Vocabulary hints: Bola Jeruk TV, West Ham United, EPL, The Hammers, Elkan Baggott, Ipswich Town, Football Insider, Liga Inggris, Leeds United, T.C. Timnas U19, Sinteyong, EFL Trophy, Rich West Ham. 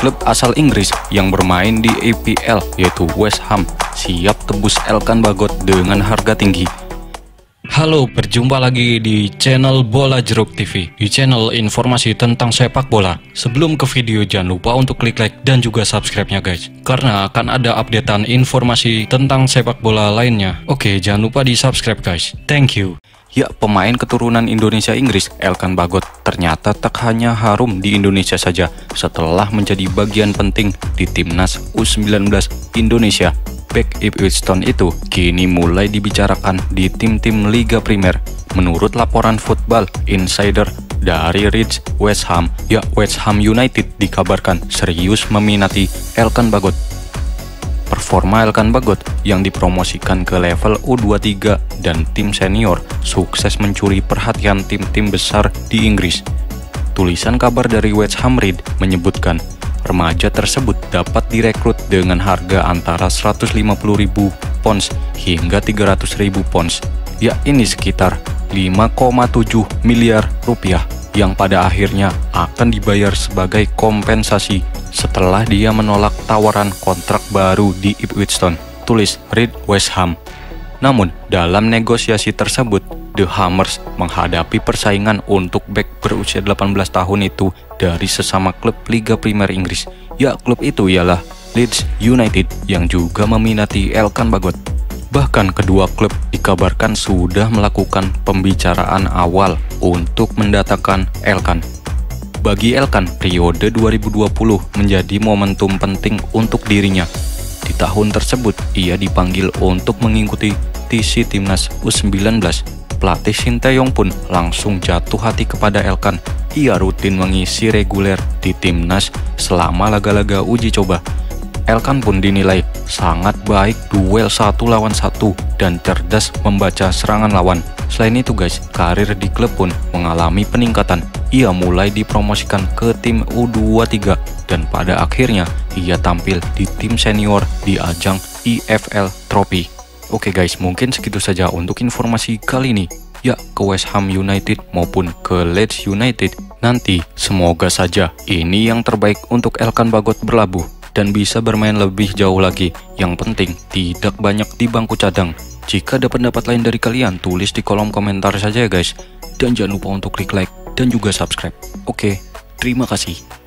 klub asal Inggris yang bermain di EPL yaitu West Ham siap tebus Elkan Baggott dengan harga tinggi. Halo, berjumpa lagi di channel Bola Jeruk TV, di channel informasi tentang sepak bola. Sebelum ke video, jangan lupa untuk klik like dan juga subscribe-nya guys, karena akan ada updatean informasi tentang sepak bola lainnya. Oke, jangan lupa di subscribe guys, thank you. Ya, pemain keturunan Indonesia Inggris Elkan Baggott ternyata tak hanya harum di Indonesia saja setelah menjadi bagian penting di Timnas U19 Indonesia. Bek Ipswich Town itu kini mulai dibicarakan di tim-tim Liga Primer. Menurut laporan Football Insider dari Rich West Ham, ya West Ham United dikabarkan serius meminati Elkan Baggott. Performa Elkan Baggott yang dipromosikan ke level U23 dan tim senior sukses mencuri perhatian tim-tim besar di Inggris. Tulisan kabar dari West Ham Read menyebutkan remaja tersebut dapat direkrut dengan harga antara 150.000 pounds hingga 300.000 pounds. Ya, ini sekitar 5,7 miliar rupiah yang pada akhirnya akan dibayar sebagai kompensasi setelah dia menolak tawaran kontrak baru di Ipswich Town, tulis Reid West Ham. Namun, dalam negosiasi tersebut, The Hammers menghadapi persaingan untuk bek berusia 18 tahun itu dari sesama klub Liga Primer Inggris. Ya, klub itu ialah Leeds United yang juga meminati Elkan Baggott. Bahkan kedua klub dikabarkan sudah melakukan pembicaraan awal untuk mendatangkan Elkan. Bagi Elkan, periode 2020 menjadi momentum penting untuk dirinya. Di tahun tersebut, ia dipanggil untuk mengikuti T.C. Timnas U19. Pelatih Sinteyong pun langsung jatuh hati kepada Elkan. Ia rutin mengisi reguler di timnas selama laga-laga uji coba. Elkan pun dinilai sangat baik duel 1 lawan 1 dan cerdas membaca serangan lawan. Selain itu guys, karir di klub pun mengalami peningkatan. Ia mulai dipromosikan ke tim U23 dan pada akhirnya ia tampil di tim senior di ajang EFL Trophy. Oke guys, mungkin segitu saja untuk informasi kali ini. Ya, ke West Ham United maupun ke Leeds United, nanti semoga saja ini yang terbaik untuk Elkan Baggott berlabuh dan bisa bermain lebih jauh lagi. Yang penting tidak banyak di bangku cadang. Jika ada pendapat lain dari kalian, tulis di kolom komentar saja ya guys. Dan jangan lupa untuk klik like dan juga subscribe. Oke, terima kasih.